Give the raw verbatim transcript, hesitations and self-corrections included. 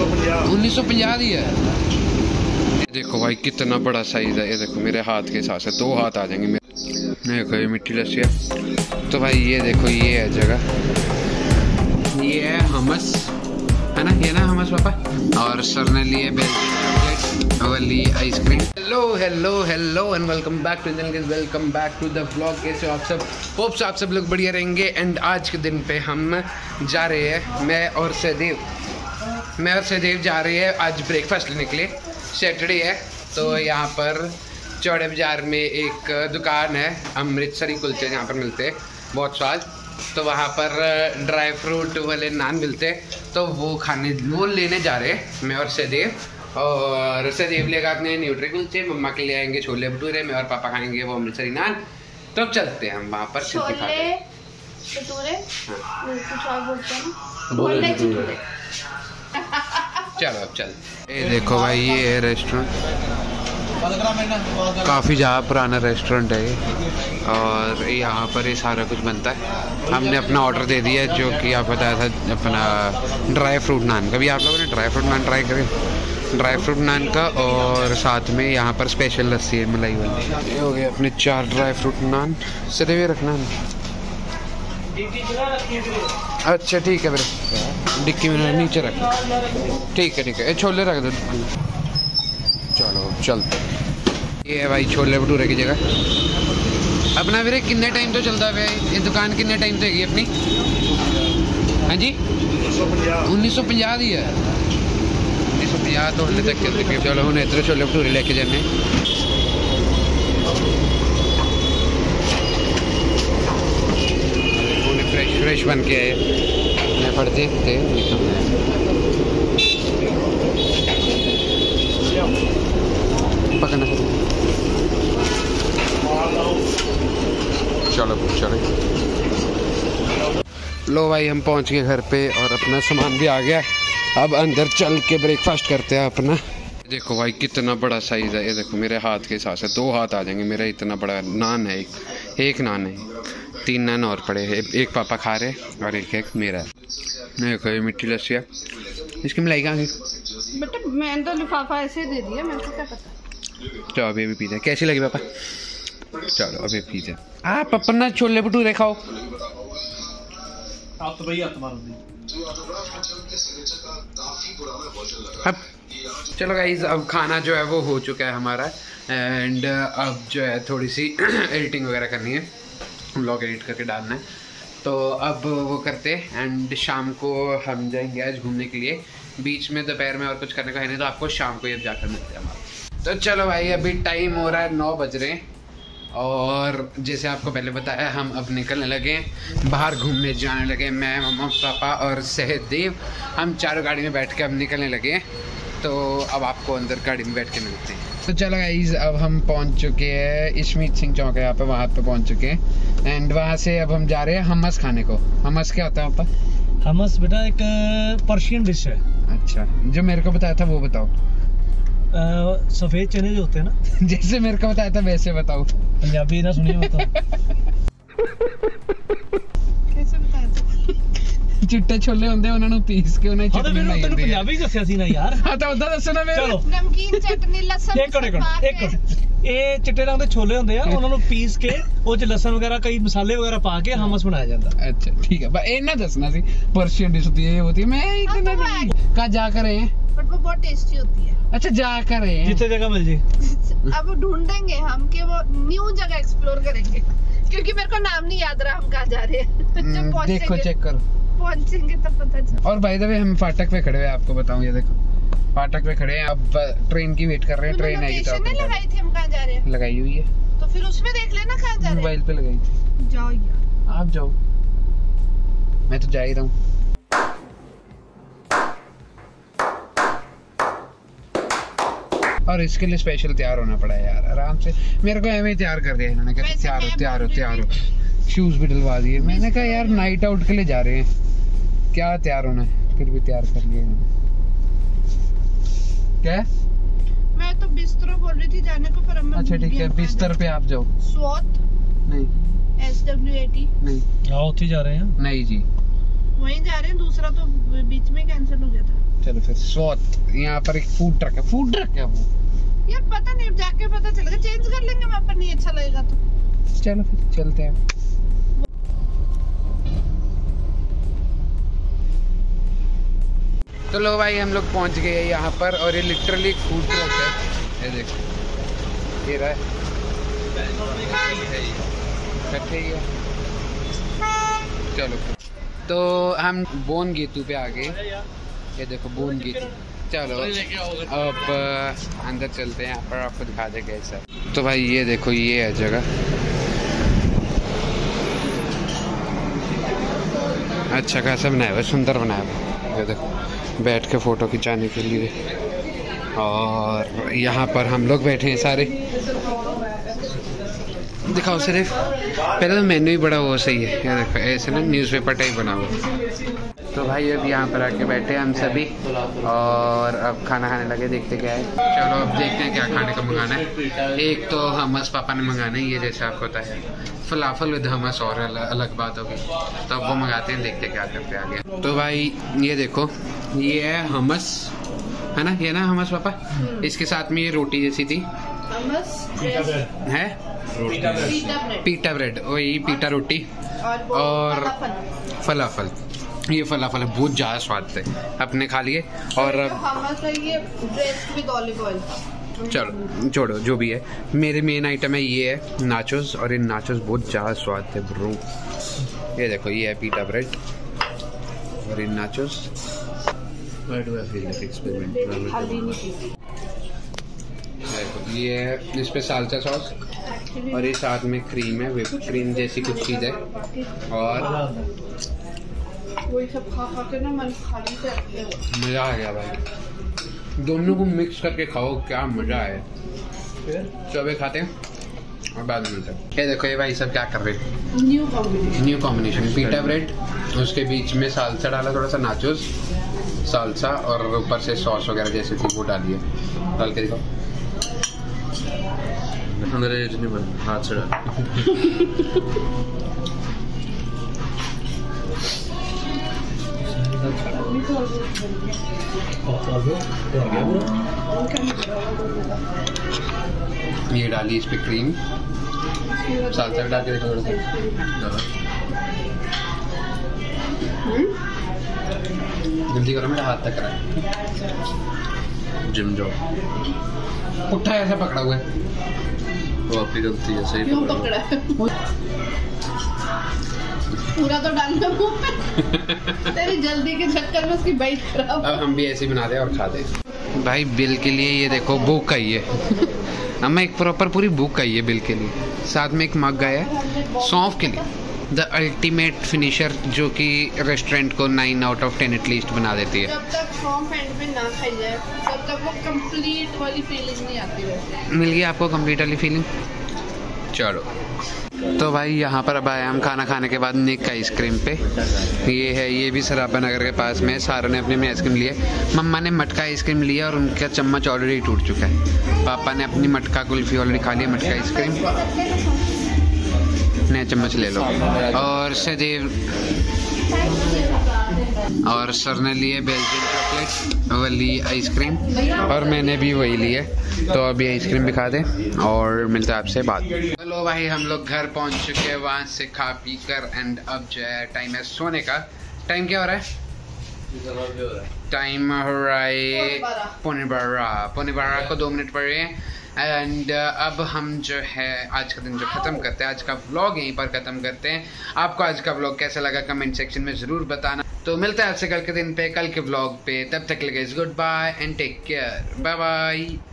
उन्नीस सौ पचास ही है। देखो भाई कितना बड़ा साइज है, ये देखो मेरे हाथ के हिसाब से दो हाथ आ जाएंगे मेरे। देखो ये मिट्टी लस्सी है। तो भाई ये देखो ये है जगह, ये है हमस है ना, ये ना हमस पापा। और सर ने लिए वाली ice cream. Hello hello hello and welcome back to channel guys, welcome back to the vlog. कैसे हो आप सब? होप सो आप सब लोग बढ़िया रहेंगे। एंड आज के दिन पे हम जा रहे हैं, मैं और सहदेव मैं और सहदेव जा रहे हैं आज ब्रेकफास्ट लेने के लिए। सैटरडे है तो यहाँ पर चौड़े बाजार में एक दुकान है, अमृतसरी कुलचे जहाँ पर मिलते हैं बहुत स्वाद। तो वहाँ पर ड्राई फ्रूट वाले नान मिलते हैं, तो वो खाने वो लेने जा रहे हैं मैं और सहदेव। और सदैव लेगा अपने न्यूट्री कुलचे, मम्मा के लिए आएंगे छोले भटूरे, मैं और पापा खाएंगे वो अमृतसरी नान। तो चलते हैं हम वहाँ पर छोले भटूरे। चलो अब चल। ये देखो भाई ये है रेस्टोरेंट, काफ़ी ज़्यादा पुराना रेस्टोरेंट है ये। और यहाँ पर ये सारा कुछ बनता है। हमने अपना ऑर्डर दे दिया जो कि आप बताया था अपना ड्राई फ्रूट नान। कभी आप लोगों ने ड्राई फ्रूट नान ट्राई करें, ड्राई फ्रूट नान का। और साथ में यहाँ पर स्पेशल लस्सी है मलाई वाली। ये हो गया अपने चार ड्राई फ्रूट नान। सदैव ये रखना, अच्छा ठीक है मेरे डिक्की में नीचे रखना, ठीक है ठीक है। ये छोले रख दो। चलो चलते। ये है भाई छोले भटूरे की जगह अपना। मेरे कितने टाइम तो चलता है भाई ये दुकान, कितने टाइम तो है अपनी? हाँ जी उन्नीस सौ पंजाह ही है। तो चलो हम इतने छोले भटूरे लेके जाने। फ्रेश फ्रेश बन के आए मैं पढ़ते थे। पकड़ना चलो चलो। लो भाई हम पहुंच गए घर पे और अपना सामान भी आ गया। अब अंदर चल के ब्रेकफास्ट करते हैं अपना। देखो भाई कितना बड़ा साइज़ है, ये देखो मेरे हाथ के हिसाब से दो हाथ आ जाएंगे मेरा। इतना बड़ा नान है, एक एक नान है, तीन नान और पड़े हैं। एक पापा खा रहे और एक एक मेरा है। देखो ये मिट्टी लस्सी है, इसकी मलाई कहाँ गई बेटा? मैंने तो लिफाफा ऐसे दे दिया, मेरे को क्या पता। चलो अभी अभी पीते हैं, कैसी लगी पापा? चलो अभी पीते हैं। आप अपना छोले भटूरे खाओ। आप तो भैया अब चलो गाइज अब खाना जो है वो हो चुका है हमारा। एंड अब जो है थोड़ी सी एडिटिंग वगैरह करनी है, व्लॉग एडिट करके डालना है, तो अब वो करते हैं। एंड शाम को हम जाएंगे आज घूमने के लिए बीच में, दोपहर में और कुछ करने का है नहीं, तो आपको शाम को ये जाकर मिलते हैं हमारा। तो चलो भाई अभी टाइम हो रहा है नौ बज रहे हैं और जैसे आपको पहले बताया हम अब निकलने लगे, बाहर घूमने जाने लगे। मैं मम्मा पापा और सहदेव हम चारों गाड़ी में बैठ के अब निकलने लगे। तो अब आपको अंदर गाड़ी में बैठ के मिलते हैं। तो चलो गाइस अब हम पहुंच चुके हैं, इशमीत सिंह चौक है यहाँ पे, वहाँ पे पहुंच चुके हैं। एंड वहाँ से अब हम जा रहे हैं हमस खाने को। हमस क्या होता है पापा? हमस बेटा एक पर्शियन डिश है। अच्छा, जो मेरे को बताया था वो बताओ। Uh, सफेद चने जो होते हैं ना जैसे मेरे को बताया था वैसे बताओ। पंजाबी ना सुनिए बताओ कैसे बताया था? चिट्टे छोले होंगे उन्होंने पीस के उन्हें चटनी बनाई है। पंजाबी दसया सी ना यार। हां तो उधर दसो ना। चलो नमकीन चटनी लहसुन एक कड़े कड़े एक कड़े ए चिट्टे रंग दे छोले होंगे यार, उन्होंने पीस के वो च लहसुन वगैरह कई मसाले वगैरह पा के हमस बनाया जाता है। अच्छा ठीक है, बस ये ना दसना सी पर्शियन डिश होती है ये होती है। मैं इतना नहीं कहां जा कर रहे हैं, बट वो बहुत टेस्टी होती है। अच्छा जा कर रहे हैं जितने जगह मिल जाए। अब ढूंढेंगे हम कि वो न्यू जगह एक्सप्लोर करेंगे, क्योंकि मेरे को नाम नहीं याद रहा हम कहाँ जा रहे हैं। देखो चेक करो, पहुंचेंगे तब पता चलेगा। और बाय द वे हम फाटक पे खड़े हैं, आपको बताऊं ये देखो फाटक पे खड़े हैं। अब ट्रेन की वेट कर रहे हैं, ट्रेन आएगी तो लगाई थी हम कहाँ जा रहे हैं, लगाई हुई है तो फिर उसमें देख लेना कहाँ जा रहे हैं। मोबाइल पे लगाई थी। जाओ यार आप जाओ, मैं तो जा ही रहा हूँ। और इसके लिए स्पेशल तैयार होना पड़ा है यार, आराम से मेरे को एम तैयार कर दिया इन्होंने, कहा तैयार हो तैयार हो तैयार हो। शूज़ भी डलवा दिए। मैंने कहा यार नाइट आउट के लिए जा रहे हैं क्या तैयार होना है, फिर भी तैयार कर लिए इन्होंने। क्या मैं तो बिस्तर बोल रही थी जाने को पर अम्मा। अच्छा ठीक है बिस्तर पे आप जाओ। स्वॉट नहीं, एस डब्ल्यू ए टी नहीं, क्या उठे जा रहे हैं? नहीं जी वहीं जा रहे हैं, दूसरा तो बीच में कैंसिल हो गया था। चलो फिर स्वाद। यहाँ पर एक फूड ट्रक है, फूड ट्रक है वो यार, पता नहीं जाके पता चलेगा, चेंज कर लेंगे वहाँ पर, नहीं अच्छा लगेगा तो। चलो फिर चलते हैं। तो लो भाई हम लोग पहुँच गए यहाँ पर, और ये लिटरली फूड ट्रक है, ये देखो ये रहा है। चलो तो हम बोनगेतु पे आ गए, ये देखो बोनगेतु। चलो अब अंदर चलते हैं, यहाँ पर आपको दिखा दे कैसा। तो भाई ये देखो ये है जगह, अच्छा खासा बनाया हुआ, सुंदर बनाया हुआ, ये देखो बैठ के फोटो खिंचाने के लिए। और यहाँ पर हम लोग बैठे हैं सारे, दिखाओ सिर्फ पहले तो मेन्यू ही बड़ा वो सही है, ये देखो ऐसे ना न्यूज़पेपर टाइप बना हुआ। तो भाई अब यहाँ पर आके बैठे हम सभी, और अब खाना खाने लगे, देखते क्या है। चलो अब देखते हैं क्या खाने का मंगाना है। एक तो हमस पापा ने मंगाना है, ये जैसे आपको पता है फलाफल विद हमस, और अलग बात होगी। तो अब वो मंगाते हैं, देखते क्या करते आगे। तो भाई ये देखो ये है हमस, है ना, ये ना हमस पापा, इसके साथ में ये रोटी जैसी थी है, पीटा ब्रेड, पीटा ब्रेड वही पीटा रोटी, और फलाफल, ये फलाफल बहुत ज़्यादा स्वाद थे, अपने खा लिए। और चलो छोड़ो जो भी है, मेरे मेन आइटम है ये है नाचोस, और इन नाचोस बहुत ज़्यादा स्वाद थे ब्रो। ये देखो ये है पीटा ब्रेड और इन नाचोस। ये है इस पे साल्सा सॉस, और ये साथ में क्रीम है, विप क्रीम जैसी कुछ चीज़ है। और मज़ा आ गया भाई, दोनों को मिक्स करके खाओ, क्या मज़ा है। चौबे खाते हैं और बाद में तक। ये देखो ये भाई सब क्या कर रहे हैं, new combination, new combination pita bread, उसके बीच में साल्सा डाला, थोड़ा सा नाचोस साल्सा, और ऊपर से सॉस वगैरह जैसे थी वो डालिए, डाल के दिखाओ। नहीं बन हाथ से ये डाली, इस पे क्रीम साल्सा डाल के देखो जल्दी करो, मेरा हाथ तक करा जिम जाओ, पुट्ठा ऐसा पकड़ा हुआ है तो आपकी गलती है, सही पकड़ा है पूरा तो डालना मुंह में, तेरी जल्दी के चक्कर में उसकी बाइट खराब। अब हम भी ऐसे बना दे और खा दे भाई। बिल के लिए ये देखो बुक आई है, हमें एक प्रॉपर पूरी बुक आई है बिल के लिए, साथ में एक मग आया है सौंफ के लिए, द अल्टीमेट फिनिशर, जो कि रेस्टोरेंट को nine out of ten at least बना देती है। जब तक सौंफ एंड में ना खाई जाए तब तक वो कंप्लीट वाली फीलिंग नहीं आती है। मिल गई आपको कंप्लीट वाली फीलिंग। चलो तो भाई यहाँ पर अब आए हम खाना खाने के बाद निक आइसक्रीम पे, ये है ये भी सरापा नगर के पास में। सारों ने अपने में आइसक्रीम लिए, मम्मा ने मटका आइसक्रीम लिया और उनका चम्मच ऑलरेडी टूट चुका है, पापा ने अपनी मटका कुल्फी ऑलरेडी खा लिया, मटका आइसक्रीम नया चम्मच ले लो, और सदैव और सर ने लिए बेल्जियन चॉकलेट वाली आइसक्रीम, और मैंने भी वही ली है। तो अभी आइसक्रीम भी खा दे और मिलते हैं आपसे बाद। चलो भाई हम लोग घर पहुंच चुके हैं वहाँ से खा पी कर, एंड अब जो है टाइम है सोने का। टाइम क्या हो रहा है? टाइम हो रहा है पौने बारह, पौने बारह को दो मिनट पड़ रहे हैं। एंड uh, अब हम जो है आज का दिन जो ख़त्म करते हैं, आज का व्लॉग यहीं पर ख़त्म करते हैं। आपको आज का व्लॉग कैसा लगा कमेंट सेक्शन में ज़रूर बताना। तो मिलते हैं आपसे कल के दिन पे, कल के व्लॉग पे, तब तक के लिए guys good bye and take care, bye bye.